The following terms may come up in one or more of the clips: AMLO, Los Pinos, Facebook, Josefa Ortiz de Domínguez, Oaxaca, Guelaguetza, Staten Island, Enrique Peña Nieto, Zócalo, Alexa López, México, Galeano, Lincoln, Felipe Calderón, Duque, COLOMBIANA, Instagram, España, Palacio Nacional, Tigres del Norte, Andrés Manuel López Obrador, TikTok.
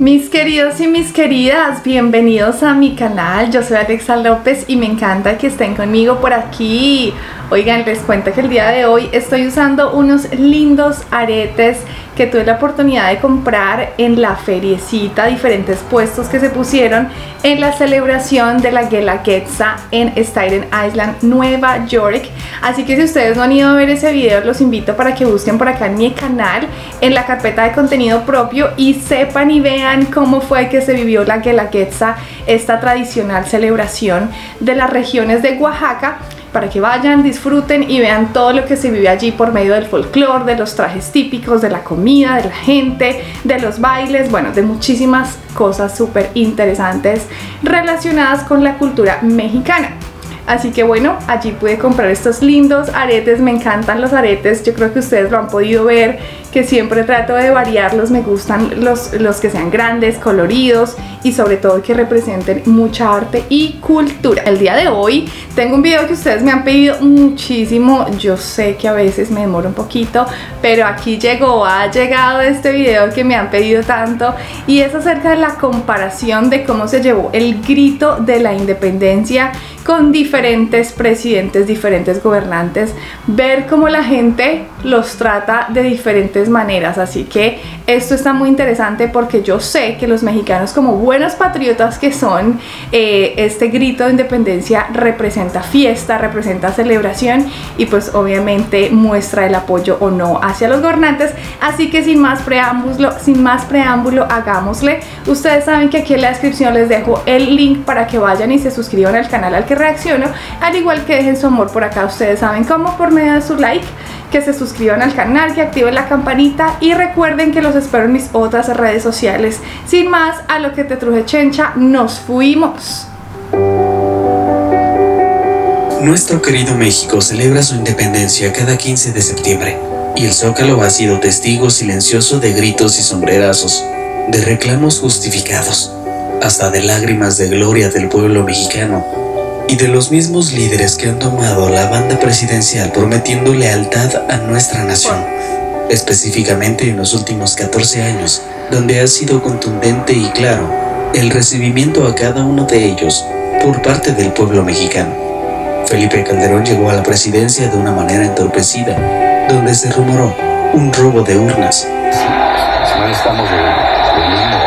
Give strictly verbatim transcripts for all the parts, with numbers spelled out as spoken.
Mis queridos y mis queridas, bienvenidos a mi canal. Yo soy Alexa López y me encanta que estén conmigo por aquí. Oigan, les cuento que el día de hoy estoy usando unos lindos aretes que tuve la oportunidad de comprar en la feriecita, diferentes puestos que se pusieron en la celebración de la Guelaguetza en Staten Island, Nueva York. Así que si ustedes no han ido a ver ese video, los invito para que busquen por acá en mi canal, en la carpeta de contenido propio, y sepan y vean cómo fue que se vivió la Guelaguetza, esta tradicional celebración de las regiones de Oaxaca, para que vayan, disfruten y vean todo lo que se vive allí por medio del folclore, de los trajes típicos, de la comida, de la gente, de los bailes, bueno, de muchísimas cosas súper interesantes relacionadas con la cultura mexicana. Así que bueno, allí pude comprar estos lindos aretes, me encantan los aretes, yo creo que ustedes lo han podido ver, que siempre trato de variarlos, me gustan los, los que sean grandes, coloridos y sobre todo que representen mucha arte y cultura. El día de hoy tengo un video que ustedes me han pedido muchísimo, yo sé que a veces me demoro un poquito, pero aquí llegó, ha llegado este video que me han pedido tanto, y es acerca de la comparación de cómo se llevó el grito de la independencia con diferentes presidentes, diferentes gobernantes, ver cómo la gente los trata de diferentes maneras. Así que esto está muy interesante porque yo sé que los mexicanos, como buenos patriotas que son, eh, este grito de independencia representa fiesta, representa celebración y pues obviamente muestra el apoyo o no hacia los gobernantes. Así que sin más preámbulo, sin más preámbulo, hagámosle. Ustedes saben que aquí en la descripción les dejo el link para que vayan y se suscriban al canal al que reacciono, al igual que dejen su amor por acá, ustedes saben cómo, por medio de su like, que se suscriban al canal, que activen la campanita y recuerden que los espero en mis otras redes sociales. Sin más, a lo que te truje chencha, nos fuimos. Nuestro querido México celebra su independencia cada quince de septiembre y el Zócalo ha sido testigo silencioso de gritos y sombrerazos, de reclamos justificados, hasta de lágrimas de gloria del pueblo mexicano y de los mismos líderes que han tomado la banda presidencial prometiendo lealtad a nuestra nación, específicamente en los últimos catorce años, donde ha sido contundente y claro el recibimiento a cada uno de ellos por parte del pueblo mexicano. Felipe Calderón llegó a la presidencia de una manera entorpecida, donde se rumoró un robo de urnas. No estamos de, de mismo,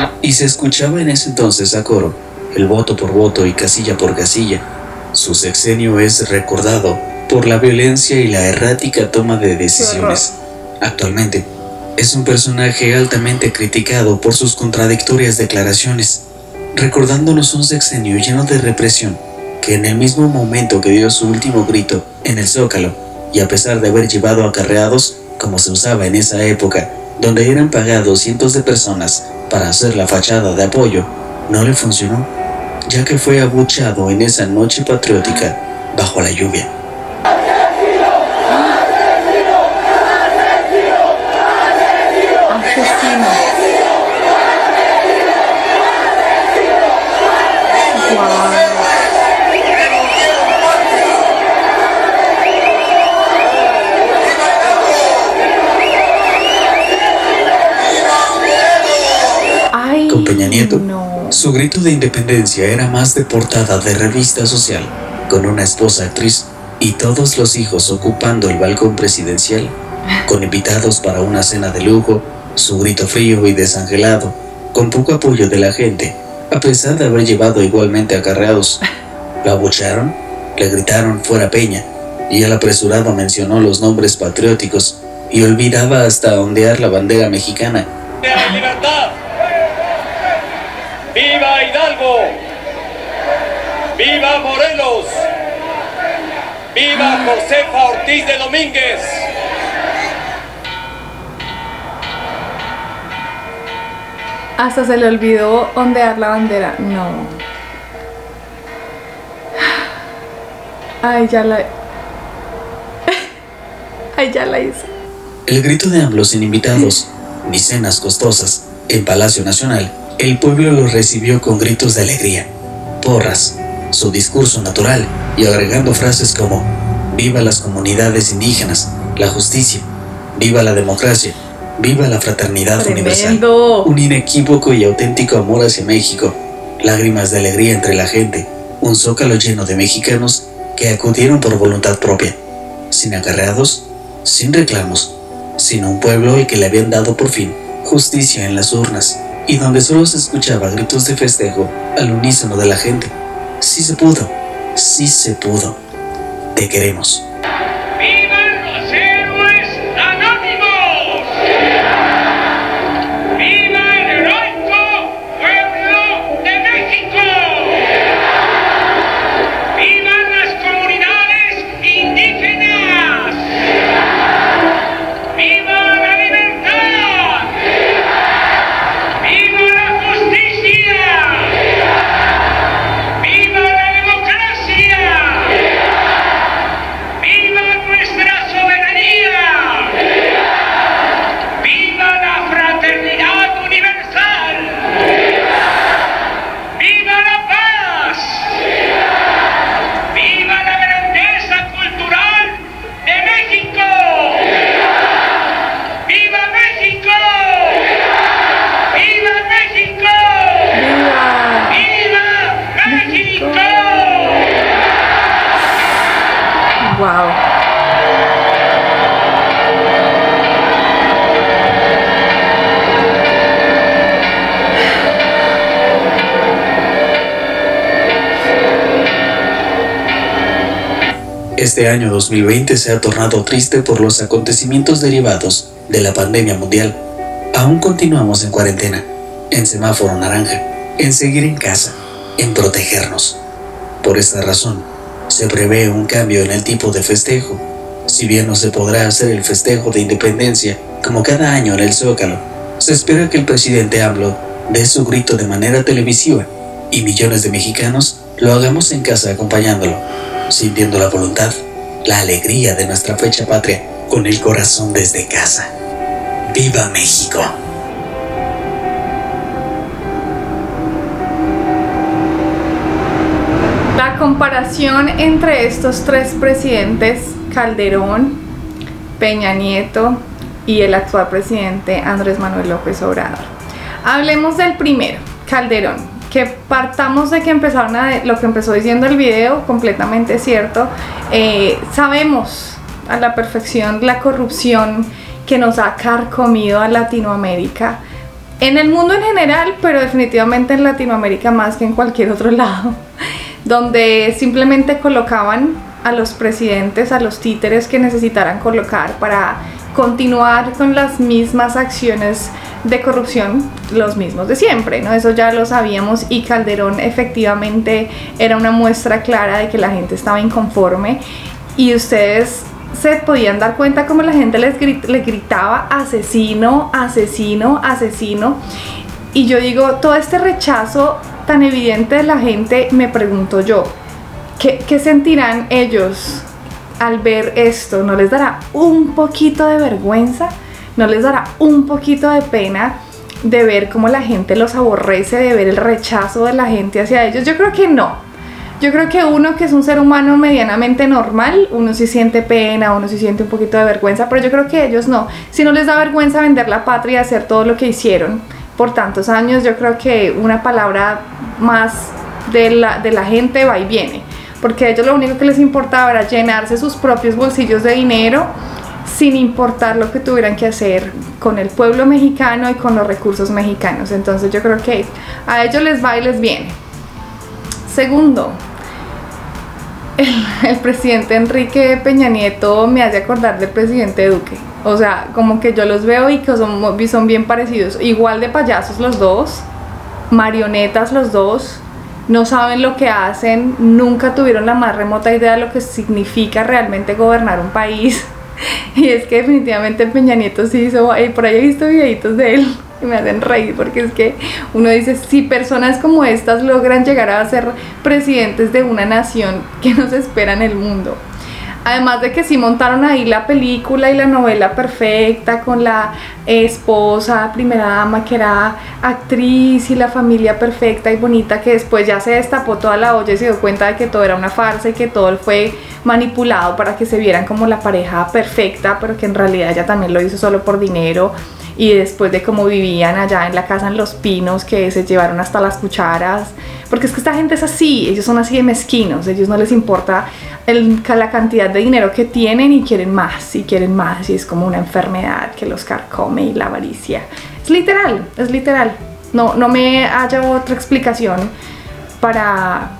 de y se escuchaba en ese entonces a coro el voto por voto y casilla por casilla. Su sexenio es recordado por la violencia y la errática toma de decisiones. Actualmente, es un personaje altamente criticado por sus contradictorias declaraciones, recordándonos un sexenio lleno de represión, que en el mismo momento que dio su último grito en el Zócalo, y a pesar de haber llevado acarreados, como se usaba en esa época, donde eran pagados cientos de personas para hacer la fachada de apoyo, no le funcionó, ya que fue abuchado en esa noche patriótica bajo la lluvia. ¡Asesino! ¡Asesino! ¡Asesino! ¡Asesino! ¡Asesino! ¡Asesino! ¡Asesino! Wow. Con Peña Nieto, no. Su grito de independencia era más de portada de revista social, con una esposa actriz y todos los hijos ocupando el balcón presidencial, con invitados para una cena de lujo, su grito frío y desangelado, con poco apoyo de la gente, a pesar de haber llevado igualmente acarreados. Lo abucharon, le gritaron fuera Peña, y el apresurado mencionó los nombres patrióticos y olvidaba hasta ondear la bandera mexicana. ¡La libertad! ¡Viva Hidalgo! ¡Viva Morelos! ¡Viva Josefa Ortiz de Domínguez! Hasta se le olvidó ondear la bandera. No. Ay, ya la... Ay, ya la hice. El grito de AMLO sin invitados, ni cenas costosas, en Palacio Nacional. El pueblo lo recibió con gritos de alegría, porras, su discurso natural y agregando frases como «Viva las comunidades indígenas, la justicia, viva la democracia, Viva la fraternidad ¡Tremendo! Universal, un inequívoco y auténtico amor hacia México, lágrimas de alegría entre la gente, un zócalo lleno de mexicanos que acudieron por voluntad propia, sin acarreados, sin reclamos, sino un pueblo al que le habían dado por fin justicia en las urnas y donde solo se escuchaba gritos de festejo al unísono de la gente. Sí se pudo, sí se pudo. Te queremos. Este año dos mil veinte se ha tornado triste por los acontecimientos derivados de la pandemia mundial. Aún continuamos en cuarentena, en semáforo naranja, en seguir en casa, en protegernos. Por esta razón, se prevé un cambio en el tipo de festejo. Si bien no se podrá hacer el festejo de independencia como cada año en el Zócalo, se espera que el presidente AMLO dé su grito de manera televisiva y millones de mexicanos lo hagamos en casa acompañándolo, sintiendo la voluntad, la alegría de nuestra fecha patria, con el corazón desde casa. ¡Viva México! La comparación entre estos tres presidentes, Calderón, Peña Nieto y el actual presidente Andrés Manuel López Obrador. Hablemos del primero, Calderón. Que partamos de que empezaron a, lo que empezó diciendo el video, completamente cierto. Eh, sabemos a la perfección la corrupción que nos ha carcomido a Latinoamérica, en el mundo en general, pero definitivamente en Latinoamérica más que en cualquier otro lado, donde simplemente colocaban a los presidentes, a los títeres que necesitaran colocar para continuar con las mismas acciones de corrupción, los mismos de siempre, ¿no? Eso ya lo sabíamos, y Calderón efectivamente era una muestra clara de que la gente estaba inconforme, y ustedes se podían dar cuenta como la gente les, grit les gritaba asesino, asesino, asesino. Y yo digo, todo este rechazo tan evidente de la gente, me pregunto yo, ¿qué, qué sentirán ellos al ver esto? ¿No les dará un poquito de vergüenza? ¿No les dará un poquito de pena de ver cómo la gente los aborrece, de ver el rechazo de la gente hacia ellos? Yo creo que no. Yo creo que uno que es un ser humano medianamente normal, uno sí siente pena, uno sí siente un poquito de vergüenza, pero yo creo que ellos no. Si no les da vergüenza vender la patria, hacer todo lo que hicieron por tantos años, yo creo que una palabra más de la, de la gente va y viene. Porque a ellos lo único que les importaba era llenarse sus propios bolsillos de dinero, sin importar lo que tuvieran que hacer con el pueblo mexicano y con los recursos mexicanos. Entonces yo creo que a ellos les va y les viene. Segundo, el, el presidente Enrique Peña Nieto me hace acordar del presidente Duque. O sea, como que yo los veo y que son, son bien parecidos, igual de payasos los dos, marionetas los dos. No saben lo que hacen, nunca tuvieron la más remota idea de lo que significa realmente gobernar un país. Y es que definitivamente Peña Nieto sí hizo, y por ahí he visto videitos de él que me hacen reír, porque es que uno dice, si personas como estas logran llegar a ser presidentes de una nación, ¿qué nos espera en el mundo? Además de que sí montaron ahí la película y la novela perfecta con la esposa, primera dama, que era actriz, y la familia perfecta y bonita, que después ya se destapó toda la olla y se dio cuenta de que todo era una farsa y que todo fue manipulado para que se vieran como la pareja perfecta, pero que en realidad ella también lo hizo solo por dinero. y después de cómo vivían allá en la casa en Los Pinos, que se llevaron hasta las cucharas, porque es que esta gente es así, ellos son así de mezquinos, ellos no les importa el, la cantidad de dinero que tienen y quieren más, y quieren más, y es como una enfermedad que los carcome y la avaricia. Es literal, es literal, no, no me haya otra explicación para...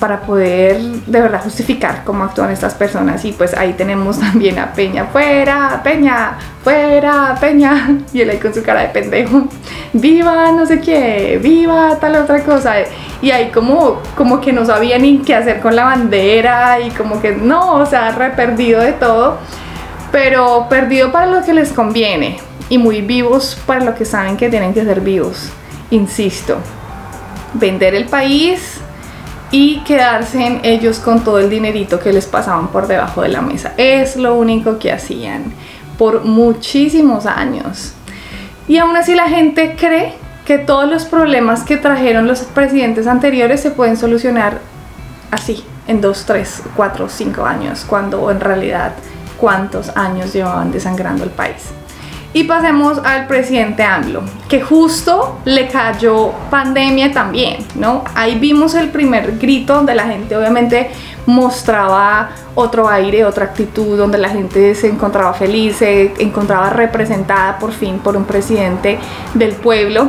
para poder de verdad justificar cómo actúan estas personas. Y pues ahí tenemos también a Peña, fuera, Peña, fuera, Peña, y él ahí con su cara de pendejo, viva no sé qué, viva tal otra cosa, y ahí como, como que no sabía ni qué hacer con la bandera, y como que no, o sea, re perdido de todo, pero perdido para lo que les conviene, y muy vivos para lo que saben que tienen que ser vivos, insisto, vender el país, y quedarse en ellos con todo el dinerito que les pasaban por debajo de la mesa. Es lo único que hacían por muchísimos años. Y aún así la gente cree que todos los problemas que trajeron los presidentes anteriores se pueden solucionar así, en dos, tres, cuatro, cinco años, cuando en realidad cuántos años llevaban desangrando el país. Y pasemos al presidente AMLO, que justo le cayó pandemia también, ¿no? Ahí vimos el primer grito donde la gente obviamente mostraba otro aire, otra actitud, donde la gente se encontraba feliz, se encontraba representada por fin por un presidente del pueblo,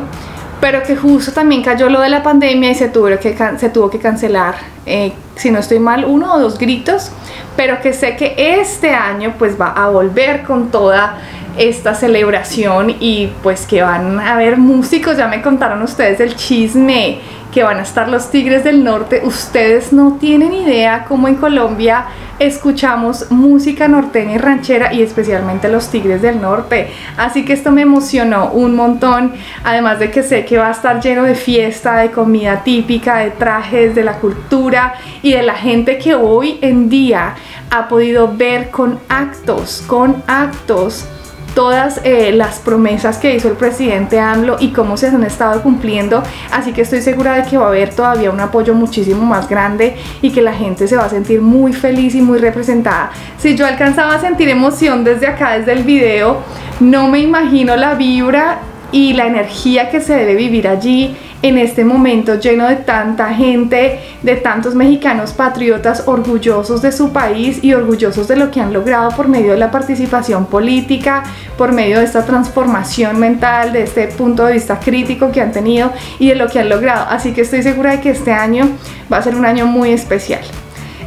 pero que justo también cayó lo de la pandemia y se tuvo que, se tuvo que cancelar, eh, si no estoy mal, uno o dos gritos, pero que sé que este año pues va a volver con toda esta celebración, y pues que van a haber músicos, ya me contaron ustedes el chisme, que van a estar los Tigres del Norte. Ustedes no tienen idea cómo en Colombia escuchamos música norteña y ranchera, y especialmente los Tigres del Norte, así que esto me emocionó un montón, además de que sé que va a estar lleno de fiesta, de comida típica, de trajes, de la cultura y de la gente que hoy en día ha podido ver con actos, con actos todas eh, las promesas que hizo el presidente AMLO y cómo se han estado cumpliendo, así que estoy segura de que va a haber todavía un apoyo muchísimo más grande y que la gente se va a sentir muy feliz y muy representada. Si yo alcanzaba a sentir emoción desde acá, desde el video, no me imagino la vibra y la energía que se debe vivir allí en este momento lleno de tanta gente, de tantos mexicanos patriotas orgullosos de su país y orgullosos de lo que han logrado por medio de la participación política, por medio de esta transformación mental, de este punto de vista crítico que han tenido y de lo que han logrado. Así que estoy segura de que este año va a ser un año muy especial.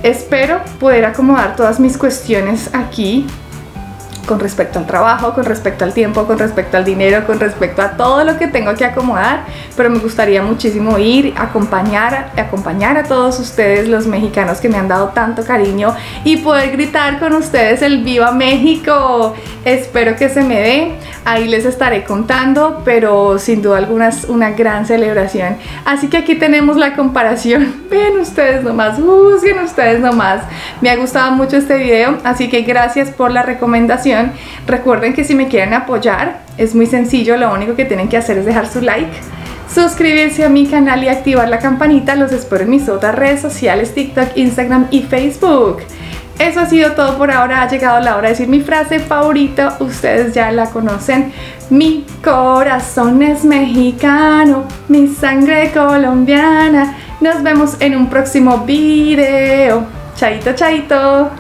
Espero poder acomodar todas mis cuestiones aquí, con respecto al trabajo, con respecto al tiempo, con respecto al dinero, con respecto a todo lo que tengo que acomodar, pero me gustaría muchísimo ir, acompañar, acompañar a todos ustedes los mexicanos que me han dado tanto cariño y poder gritar con ustedes el ¡Viva México! Espero que se me dé, ahí les estaré contando, pero sin duda alguna es una gran celebración, así que aquí tenemos la comparación, vean ustedes nomás, juzguen ustedes nomás, me ha gustado mucho este video, así que gracias por la recomendación. Recuerden que si me quieren apoyar es muy sencillo, lo único que tienen que hacer es dejar su like, suscribirse a mi canal y activar la campanita. Los espero en mis otras redes sociales, TikTok, Instagram y Facebook. Eso ha sido todo por ahora, ha llegado la hora de decir mi frase favorita, ustedes ya la conocen. Mi corazón es mexicano, mi sangre colombiana. Nos vemos en un próximo video. Chaito, chaito.